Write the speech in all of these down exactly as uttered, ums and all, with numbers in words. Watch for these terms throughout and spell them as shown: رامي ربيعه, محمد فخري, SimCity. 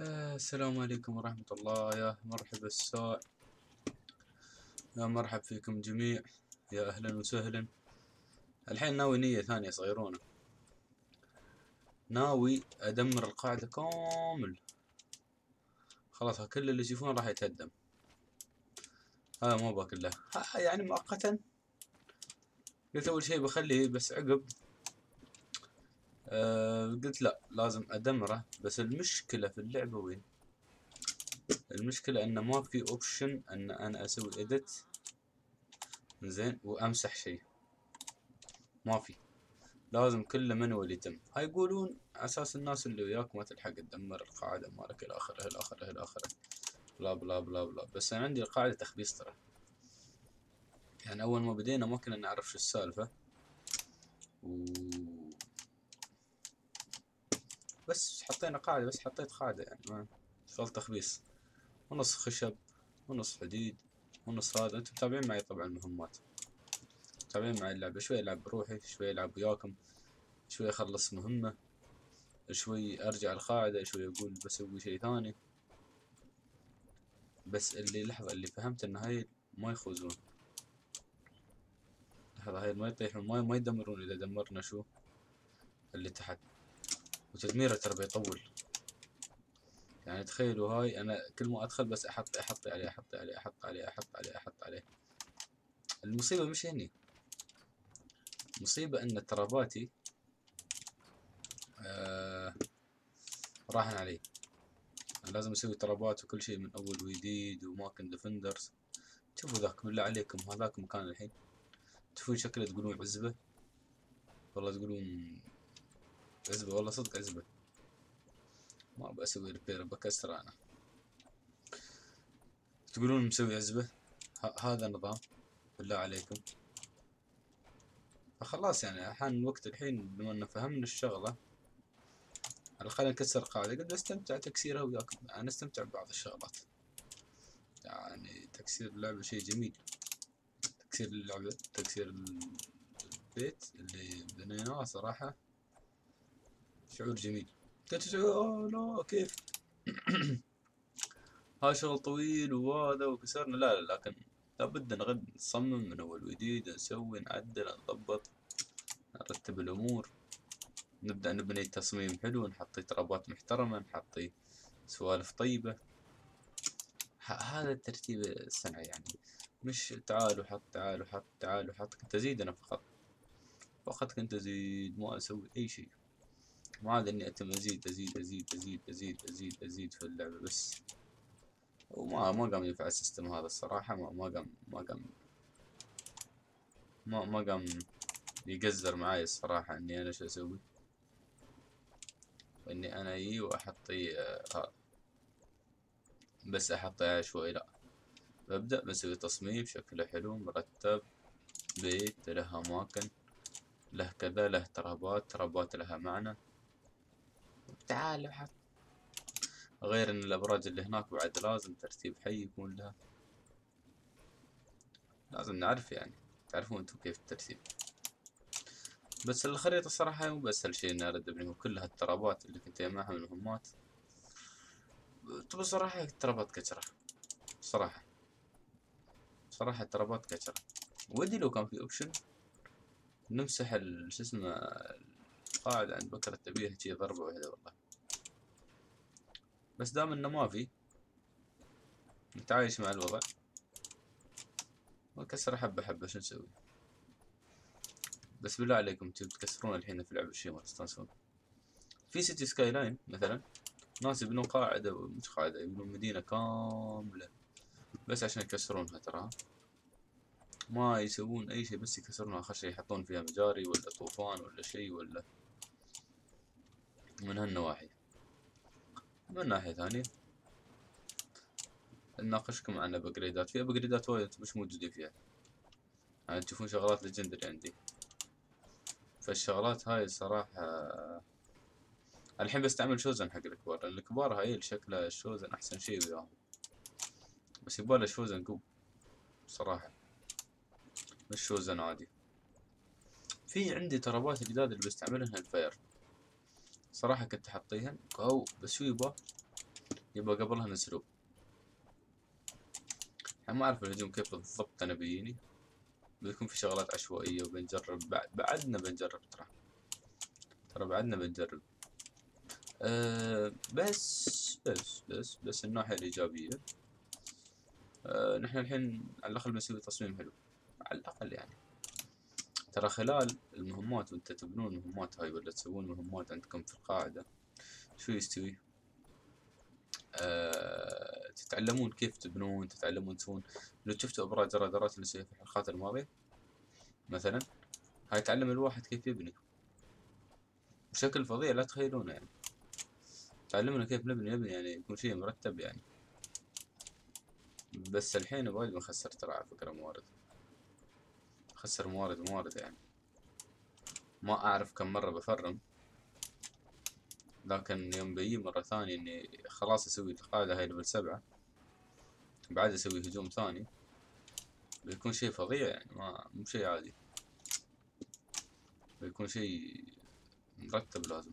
آه السلام عليكم ورحمة الله. يا مرحبا الساع، يا مرحب فيكم جميع، يا أهلا وسهلا. الحين ناوي نية ثانية صغيرونة، ناوي أدمر القاعدة كامل. خلاص كل اللي يشوفون راح يتهدم. هذا مو باكله يعني مؤقتا. قلت أول شي بخليه، بس عقب أه قلت لا، لازم أدمره. بس المشكلة في اللعبة وين؟ المشكلة أنه ما في أوبشن أن أنا أسوي إيديت زين وأمسح شي، ما في، لازم كله مانوال يتم. هاي يقولون أساس الناس اللي وياك ما تلحق تدمر القاعدة مالك إلى آخره إلى آخره إلى آخره بلا بلا بلا بلا. بس أنا عندي القاعدة تخبيص ترى، يعني أول ما بدينا ما كنا نعرف شو السالفة و... بس حطينا قاعدة، بس حطيت قاعدة يعني ما فل تخبيص، ونص خشب ونص حديد ونص هذا. انتم متابعين معي طبعا، المهمات متابعين معي، اللعبة شوي العب بروحي، شوي العب وياكم، شوي اخلص مهمة، شوي ارجع القاعدة، شوي اقول بسوي شي ثاني. بس اللي لحظة اللي فهمت ان هاي ما يخوزون، لحظة هاي ما يطيحون، ما ما يدمرون. اذا دمرنا شو اللي تحت، وتدميره ترى بيطول. يعني تخيلوا هاي انا كل ما ادخل بس احط احط عليه احط عليه احط عليه احط عليه احط عليه. المصيبة مش هني، المصيبة ان تراباتي آه راحن عليه. لازم اسوي ترابات وكل شيء من اول وجديد، وماكن ديفندرز. شوفوا ذاك بالله عليكم، هذاك مكان الحين تشوفون شكله تقولون عزبة، والله تقولون عزبة، والله صدق عزبة. ما بسوي ريبير، بكسر انا. تقولون مسوي عزبة، هذا نظام بالله عليكم. فخلاص يعني الحين وقت، الحين بما ان فهمنا الشغلة، على الأقل نكسر قاعدة. قد استمتع تكسيرها وياكم، انا استمتع ببعض الشغلات. يعني تكسير اللعبة شي جميل، تكسير اللعبة، تكسير البيت اللي بنيناه صراحة شعور جميل. اوه لا كيف هاي شغل طويل وهذا وكسرنا، لا لا، لكن لابد نغد نصمم من اول وجديد، نسوي نعدل نضبط نرتب الامور، نبدأ نبني تصميم حلو، نحطي ترابات محترمة، نحطي سوالف طيبة. هذا الترتيب الصنعي، يعني مش تعالوا حط تعالوا حط تعالوا حط. كنت ازيد انا فقط فقط كنت ازيد، ما اسوي اي شيء، ما عاد اني اتم ازيد ازيد ازيد ازيد ازيد ازيد ازيد في اللعبة بس. وما ما قام ينفع السيستم هذا الصراحة، ما ما قام ما قام ما ما قام يقزر معاي الصراحة. اني انا شو اسوي، واني انا اجي واحطي آه بس احطي عشوائي، لا، ببدأ بسوي تصميم شكله حلو مرتب، بيت له اماكن، له كذا، له ترابات، ترابات لها معنى. تعالوا حط، غير ان الابراج اللي هناك بعد لازم ترتيب حي يكون لها، لازم نعرف يعني تعرفون انتم كيف الترتيب. بس الخريطة الصراحة مو بأسهل شي اني ارد ابنيهم، كل هالترابات اللي كنت جمعها من المهمات. طب صراحة الترابات كترة، صراحة صراحة الترابات كترة. ودي لو كان في اوبشن نمسح ال شو اسمه القاعدة عند بكرة تبيه شي ضربة واحدة والله. بس دام انه ما في، نتعايش مع الوضع ونكسر حبة حبة. شو نسوي؟ بس بالله عليكم تكسرون الحين في لعبة شي ما تستانسون. في سيتي سكاي لاين مثلا، ناس يبنون قاعدة، مش قاعدة، يبنون مدينة كاملة بس عشان يكسرونها. ترى ما يسوون اي شيء بس يكسرونها، اخر شي يحطون فيها مجاري ولا طوفان ولا شي ولا من هالنواحي. من ناحية ثانية نناقشكم عن ابجريدات، في ابجريدات وايد مش موجودة فيها، يعني تشوفون شغلات ليجندري عندي. فالشغلات هاي الصراحة الحين بستعمل شوزن حق الكبار، الكبار هاي شكلها الشوزن احسن شي وياهم، بس يباله شوزن كوب صراحة مش شوزن عادي. في عندي ترابات الجداد اللي بستعملهن الفير صراحة، كنت حطيهن او بس شو يبا يبقى قبلها نسلوب. احنا ما اعرف الهجوم كيف بالضبط، انا بيجيني بيكون في شغلات عشوائية وبنجرب بعد بعدنا بنجرب ترى ترى بعدنا بنجرب. أه بس بس بس بس الناحية الإيجابية أه نحن الحين على الأقل بنسوي تصميم حلو على الأقل يعني. ترى خلال المهمات وانت تبنون مهمات هاي ولا تسوون مهمات عندكم في القاعدة شو يستوي؟ أه تتعلمون كيف تبنون، تتعلمون تسوون. لو شفتوا أبراج رادارات اللي سويها في الحلقات الماضية مثلا، هاي تعلم الواحد كيف يبني بشكل فظيع لا تخيلونه يعني. تعلمنا كيف نبني نبني يعني يكون شيء مرتب يعني. بس الحين وايد بنخسر ترى على فكرة موارد، خسر موارد موارد يعني. ما أعرف كم مرة بفرم، لكن يوم بيجي مرة ثانية إني خلاص أسوي القاعدة هاي ليفل سبعة بعد أسوي هجوم ثاني بيكون شيء فظيع يعني، ما مو شيء عادي، بيكون شيء مرتب لازم.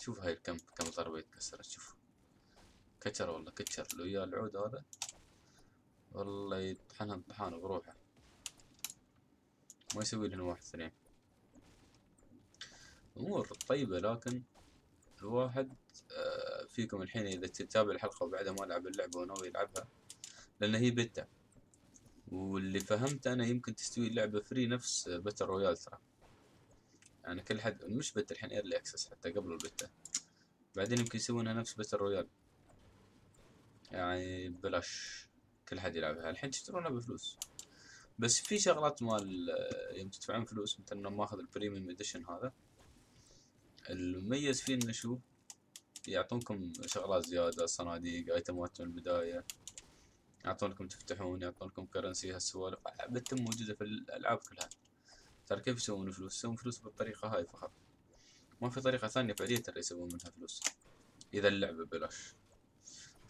شوف هاي الكم كم ضربة يتكسرت، شوف كتر والله كتر. لو يا العود هذا والله يطحنها بطحانه بروحه، ما يسوي لنا واحد اثنين. امور طيبة، لكن الواحد آه فيكم الحين اذا تتابع الحلقة وبعدها ما لعب اللعبة وناوي يلعبها لان هي بيتا، واللي فهمت انا يمكن تستوي اللعبة فري نفس باتل رويال ترى يعني. كل حد مش بيتا الحين ايرلي اكسس حتى قبل البيتا، بعدين يمكن يسوونها نفس باتل رويال يعني ببلاش كل حد يلعبها. الحين تشترونها بفلوس، بس في شغلات مال يوم تدفعون فلوس مثل انه ماخذ البريميوم اديشن هذا المميز فيه انه شو يعطونكم شغلات زيادة، صناديق، ايتمات من البداية يعطونكم تفتحون، يعطونكم كرنسي هالسوالف بتتم موجودة في الالعاب كلها. ترى كيف يسوون فلوس؟ يسوون فلوس بالطريقة هاي فقط، ما في طريقة ثانية فعلية ترى يسوون منها فلوس اذا اللعبة ببلاش.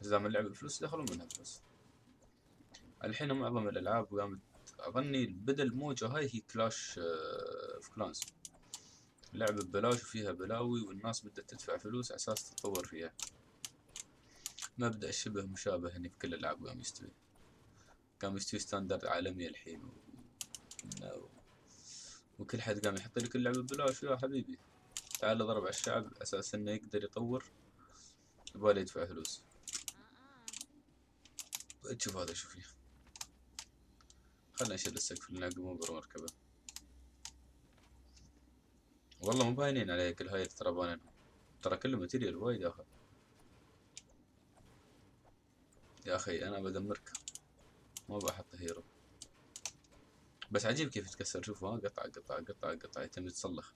بس دام اللعبة بفلوس دخلوا منها فلوس. الحين معظم الالعاب قامت اظني بدل الموجة هاي هي كلاش اوف كلانز، لعبة ببلاش وفيها بلاوي والناس بدأت تدفع فلوس عساس تتطور فيها. مبدأ الشبه مشابه هني في كل الألعاب قام يستوي، قام يستوي ستاندرد عالمي الحين و... و... وكل حد قام يحط لك اللعبة ببلاش. يا حبيبي تعال ضرب على الشعب أساس إنه يقدر يطور يبغى يدفع فلوس. تشوف هذا شو فيه، خلنا نشيل السقف لأن مو بالمركبة. والله مو باينين عليه كل هاي الترابانين ترى، كله ماتيريال وايد ياخذ. يا اخي انا بدمرك ما بحط هيرو. بس عجيب كيف يتكسر، شوفوا ها قطع قطع قطع قطع يتم يتصلخ.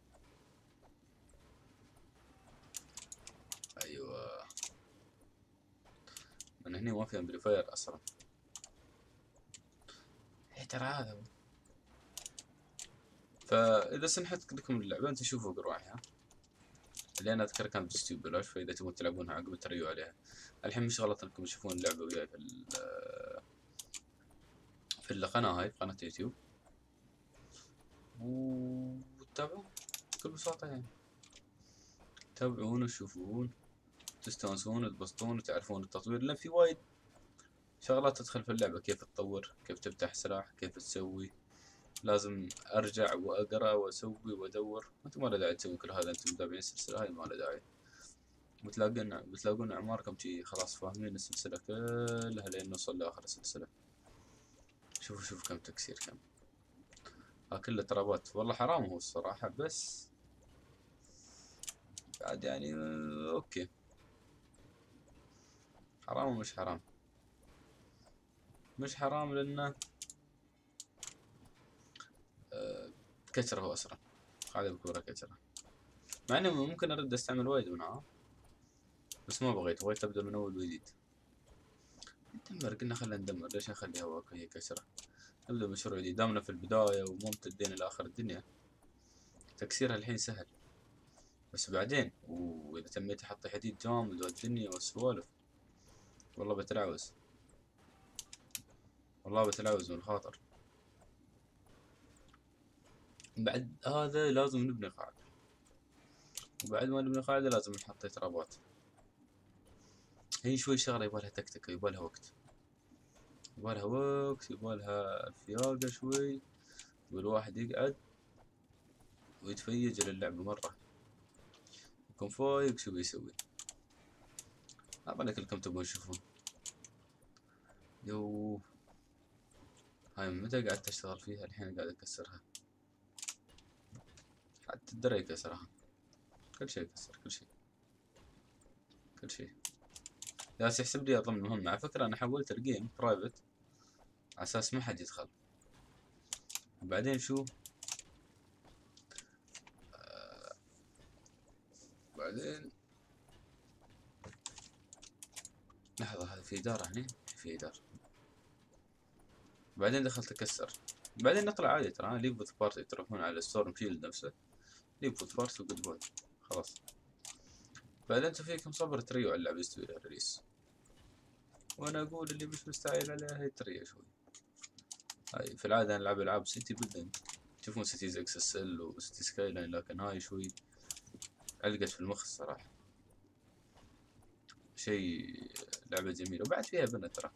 ايوه من هني ما في امبليفاير اصلا. ايه ترى هذا. فاذا سنحت لكم اللعبه انتوا شوفوا قروعها، اللي انا اذكر كانت بتستوي ببلاش، فاذا تبون تلعبونها عقب تريو عليها. الحين مش غلط انكم تشوفون اللعبه وياي في في القناه هاي، في قناه يوتيوب، وتتابعوا بكل بساطه يعني. تابعون وتشوفون تستانسون وتبسطون وتعرفون التطوير، لان في وايد شغلات تدخل في اللعبه، كيف تطور، كيف تفتح سلاح، كيف تسوي. لازم ارجع واقرا واسوي وادور. انتم ما له داعي تسوون كل هذا، انتم متابعين السلسله هاي ما له داعي. بتلاقون بتلاقون اعماركم شي خلاص فاهمين السلسله كلها لين نوصل لاخر السلسله. شوفوا شوفوا كم تكسير، كم ها كله ترابات. والله حرام هو الصراحه، بس بعد يعني اوكي حرام. ومش حرام مش حرام لانه كتره هو اسرع، قاعدة بكبره كتره. مع انه ممكن ارد استعمل وايد منها، بس ما بغيت بغيت ابدا من اول وجديد. ندمر قلنا خلينا ندمر، ليش نخلي هواك هي كسره؟ نبدا مشروع جديد دامنا في البداية ومو ممتدين الى اخر الدنيا. تكسيرها الحين سهل، بس بعدين اووو اذا تميت احط حديد جامد والدنيا والسوالف والله بتلعوز، والله بتلعوز من الخاطر. بعد هذا لازم نبني قاعدة، وبعد ما نبني قاعدة لازم نحط ترابات. هي شوي شغله يبالها تكتكه، يبالها وقت، يبالها وقت، يبالها فياقة شوي، والواحد يقعد ويتفيج للعبة مرة. يكون فايق شو بيسوي؟ أبغى كلكم تبون تشوفون. يوووو هاي متى قعدت أشتغل فيها الحين قاعد أكسرها، حتى الدرع يكسرها، كل شي يكسر، كل شي كل شي. جالس يحسب لي ضمن مهمة. على فكرة أنا حولت الجيم برايفت على أساس ما حد يدخل. وبعدين شو؟ آه. بعدين لحظة، هذا في إدارة هني، في إدارة. بعدين دخلت أكسر، بعدين نطلع عادي. ترى أنا ليف وذ بارتي، تروحون على ستورم شيلد نفسه، ليف وذ بارتي وجود بوي خلاص. بعدين انتو فيكم صبر تريو على اللعبة يستوي لها ريليس، وانا اقول اللي مش مستعجل عليها هي تريو شوي. هاي في العادة انا العب العاب سيتي بدن، تشوفون سيتيز اكس اس ال وسيتي سكاي لاين، لكن هاي شوي علقت في المخ الصراحة. شي لعبة جميلة، وبعد فيها بنة، ترى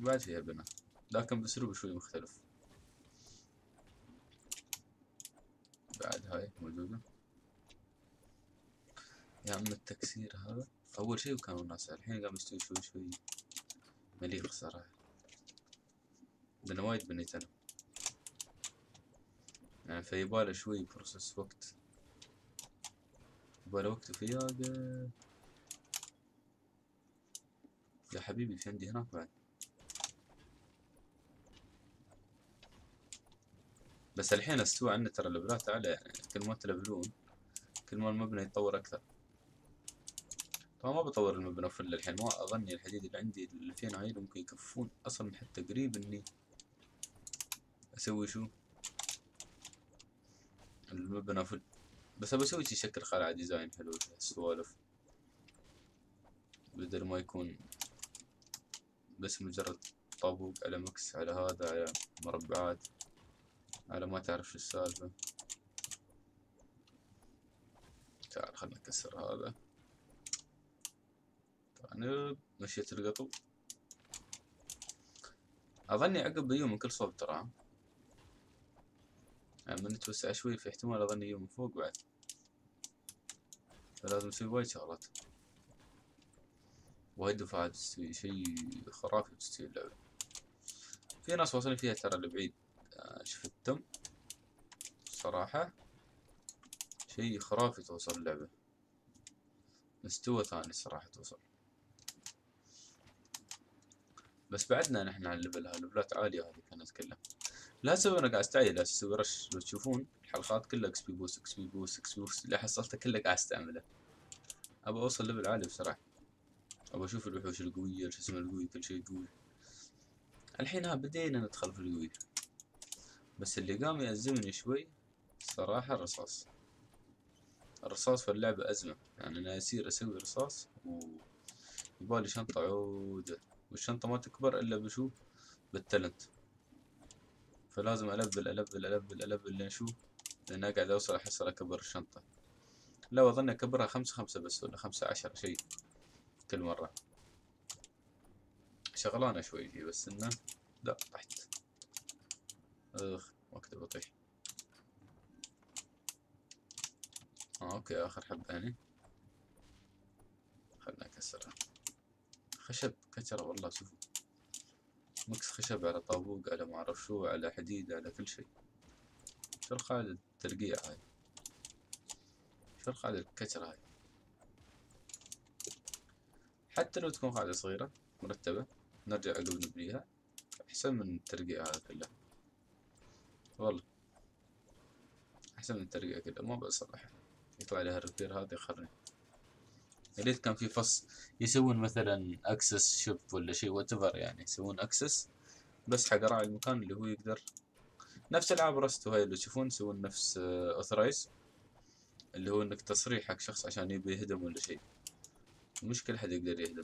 بعد فيها بنة لكن باسلوب شوي مختلف. بعد هاي موجودة يا عم التكسير هذا أول شي، وكانوا الناس الحين قام يستوي شوي شوي مليخ صراحة، لأنه وايد بنيت أنا يعني، فيباله شوي بروسس وقت، يباله وقت وفياقة. يا حبيبي في عندي هناك بعد، بس الحين استوى عندنا ترى ليفلات أعلى يعني، كل ما تلفلون كل ما المبنى يتطور أكثر. طبعا ما بطور المبنى فل الحين، ما أظني الحديد اللي عندي اللي فيه هاي ممكن يكفون أصلا، حتى قريب إني أسوي شو المبنى فل، بس أبى أسوي شي شكل خلع ديزاين حلو السوالف، بدل ما يكون بس مجرد طابوق على مكس على هذا على مربعات على ما تعرف شو السالفة. تعال خلنا نكسر هذا. طبعا مشيت القطو، اظني عقب بيوم من كل صوب ترى، لما نتوسع شوي في احتمال اظني يوم من فوق بعد، فلازم نسوي وايد شغلات، وايد دفعات تستوي شي خرافي، بتستوي اللعبة. في ناس واصلين فيها ترى لبعيد، شفتهم صراحة شي خرافي، توصل اللعبة مستوى ثاني صراحة توصل. بس بعدنا نحن على الليفلها، ليفلات عالية هذي كنا نتكلم. لا تسوي انا قاعد استعجل، لا تسوي رش. لو تشوفون الحلقات كلها اكس بي بوس اكس بي بوس اكس بي بوس اللي حصلته كله قاعد استعمله، ابى اوصل ليفل عالي بسرعة، ابى اشوف الوحوش القوية شو اسمه القوي، كل شي قوي. الحين ها بدينا ندخل في القوي، بس اللي قام يأزمني شوي صراحة الرصاص. الرصاص في اللعبة أزمة يعني، أنا أسير أسوي رصاص ويبالي شنطة عودة، والشنطة ما تكبر إلا بشو بالتالنت، فلازم ألبل ألبل ألبل ألبل لين شو، لأن أقعد أوصل أحصل أكبر الشنطة. لا أظن أكبرها خمسة خمسة بس، ولا خمسة عشر شي كل مرة، شغلانة شوي هي بس إنه لا طحت. أخ وقت بطيح. آه اوكي اخر حبة هني، خلنا نكسرها. خشب كسره والله، شوفوا مكس خشب على طابوق على معرف شو على حديد على كل شي. شو القاعدة الترقيع هاي، شو القاعدة الكسرة هاي. حتى لو تكون قاعدة صغيرة مرتبة نرجع عقب نبنيها احسن من الترقيع هذا كله، والله احسن من الترقيع كله. ما بصراحة يطلع لها الريبير هذا يخرني. يا ليت كان في فص يسوون مثلا اكسس شوب ولا شي وات ايفر يعني، يسوون اكسس بس حق راعي المكان اللي هو يقدر، نفس العاب رست وهاي اللي تشوفون يسوون نفس اوثرايز، اللي هو انك تصريح حق شخص عشان يبي يهدم ولا شي، مش كل حد يقدر يهدم.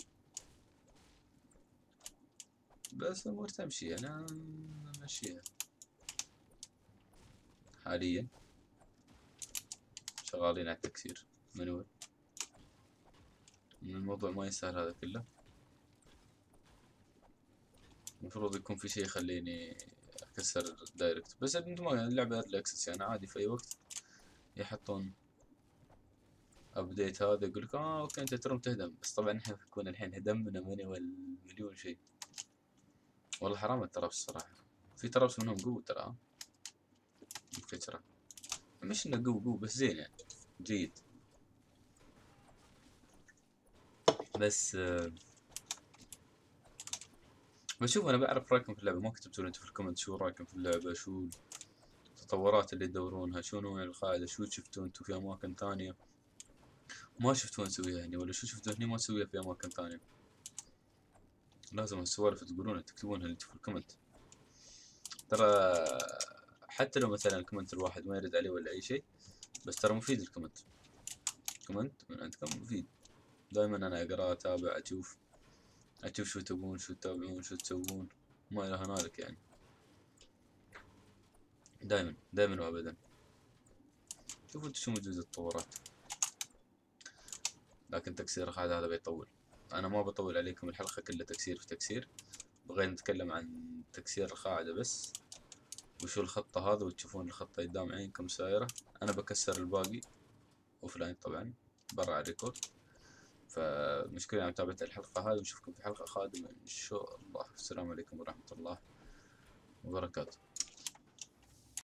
بس الامور تمشي، انا ماشيها حاليا، شغالين على التكسير منوال. إن الموضوع ما يسهل هذا كله. المفروض يكون في شيء يخليني أكسر الدايركت، بس أنتم ما اللعبة أرلي أكسس يعني عادي، في أي وقت يحطون أبديت هذا يقولك آه أوكي أنت ترم تهدم، بس طبعا إحنا بكون الحين هدمنا مانيوال مليون شيء. والله حرام الترابس الصراحة، في ترابس منهم قوة ترى بكثرة، مش إنه قوة قوة بس زين يعني جيد، بس آه بشوف. أنا بعرف رأيكم في اللعبة، ما كتبتوا لي أنتوا في الكومنت شو رأيكم في اللعبة، شو التطورات اللي تدورونها، شو نوع القاعدة، شو شفتوا أنتوا في أماكن ثانية ما شفتوا نسويها هني، ولا شو شفتوا هني ما نسويها في أماكن ثانية. لازم هالسوالف تقولونها تكتبونها اللي في الكومنت، ترى حتى لو مثلا الكومنت الواحد ما يرد عليه ولا أي شيء، بس ترى مفيد الكومنت، كومنت من عندكم مفيد. دائما أنا أقرأ أتابع أشوف أشوف شو تبون شو تتابعون شو تسوون ما إلى هنالك يعني، دائما دائما وأبدا. شوفوا أنتوا شو موجود التطورات، لكن تكسير هذا هذا بيطول، أنا ما بطول عليكم الحلقة كلها تكسير في تكسير، بغينا نتكلم عن تكسير القاعدة بس، وشو الخطة هذا، وتشوفون الخطة قدام عينكم سايرة. أنا بكسر الباقي أوفلاين طبعا برا على الريكورد، فمشكورين على متابعة الحلقة هذه، ونشوفكم في حلقة قادمة إن شاء الله. السلام عليكم ورحمة الله وبركاته.